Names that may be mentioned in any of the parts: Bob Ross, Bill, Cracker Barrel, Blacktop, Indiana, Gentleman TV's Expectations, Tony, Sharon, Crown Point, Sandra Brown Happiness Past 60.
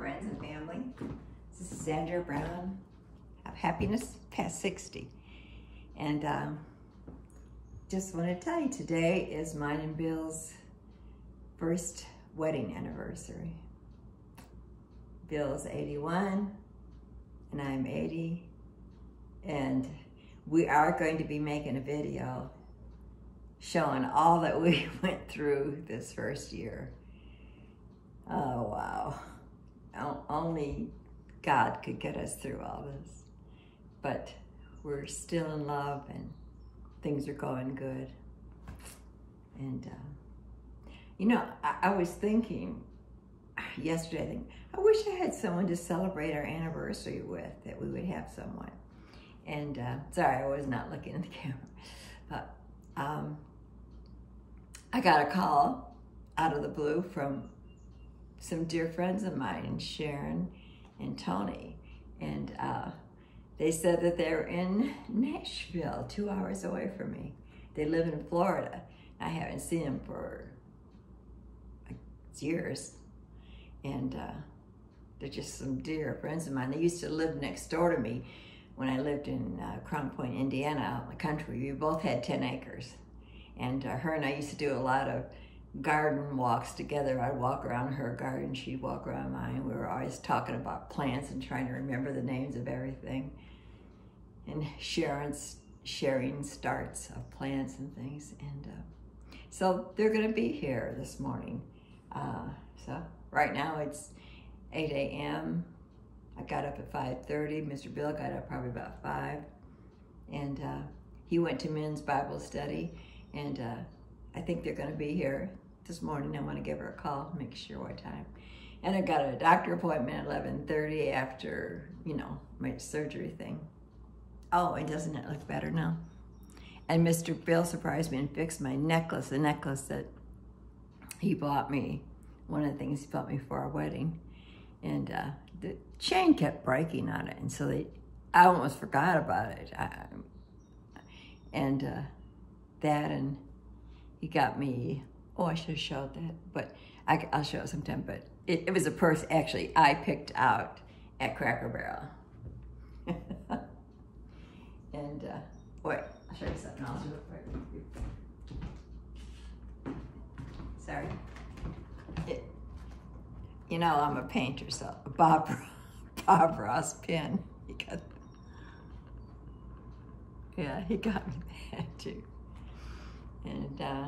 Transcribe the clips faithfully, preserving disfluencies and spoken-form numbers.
friends and family. This is Sandra Brown of Happiness Past sixty. And um, just want to tell you, today is mine and Bill's first wedding anniversary. Bill's eighty-one and I'm eighty. And we are going to be making a video showing all that we went through this first year. Oh, wow. Only God could get us through all this. But we're still in love and things are going good. And, uh, you know, I, I was thinking yesterday, I, think, I wish I had someone to celebrate our anniversary with, that we would have someone. And, uh, sorry, I was not looking at the camera. But, um, I got a call out of the blue from some dear friends of mine, Sharon and Tony. And uh, they said that they're in Nashville, two hours away from me. They live in Florida. I haven't seen them for like years. And uh, they're just some dear friends of mine. They used to live next door to me when I lived in uh, Crown Point, Indiana, out in the country. We both had ten acres. And uh, her and I used to do a lot of garden walks together. I'd walk around her garden, she'd walk around mine. We were always talking about plants and trying to remember the names of everything. And Sharon's sharing starts of plants and things. And uh, so they're gonna be here this morning. Uh, so right now it's eight A M I got up at five thirty. Mister Bill got up probably about five. And uh, he went to men's Bible study. And uh, I think they're going to be here this morning. I want to give her a call, make sure what time. And I got a doctor appointment at eleven thirty after, you know, my surgery thing. Oh, and doesn't it look better now? And Mister Bill surprised me and fixed my necklace, the necklace that he bought me, one of the things he bought me for our wedding. And uh, the chain kept breaking on it, and so they, I almost forgot about it. I, and uh, that, and he got me, oh, I should have showed that, but I, I'll show it sometime, but it, it was a purse, actually, I picked out at Cracker Barrel. And, uh, wait, I'll show you something else real quick. Sorry. It, you know, I'm a painter, so a Bob, Bob Ross pen. He got, yeah, he got me that too. And uh,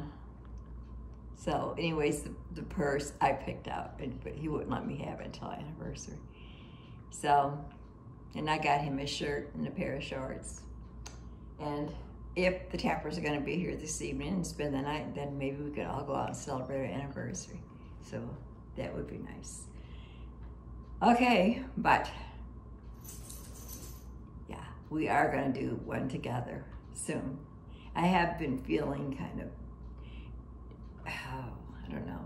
so anyways, the, the purse I picked out, and, but he wouldn't let me have it until anniversary. So, and I got him a shirt and a pair of shorts. And if the Tappers are gonna be here this evening and spend the night, then maybe we could all go out and celebrate our anniversary. So that would be nice. Okay, but yeah, we are gonna do one together soon. I have been feeling kind of, oh, I don't know,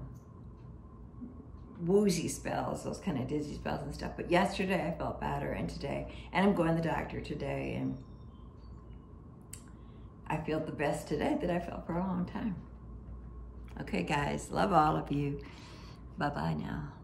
woozy spells, those kind of dizzy spells and stuff. But yesterday I felt better, and today, and I'm going to the doctor today, and I feel the best today that I felt for a long time. Okay, guys, love all of you. Bye-bye now.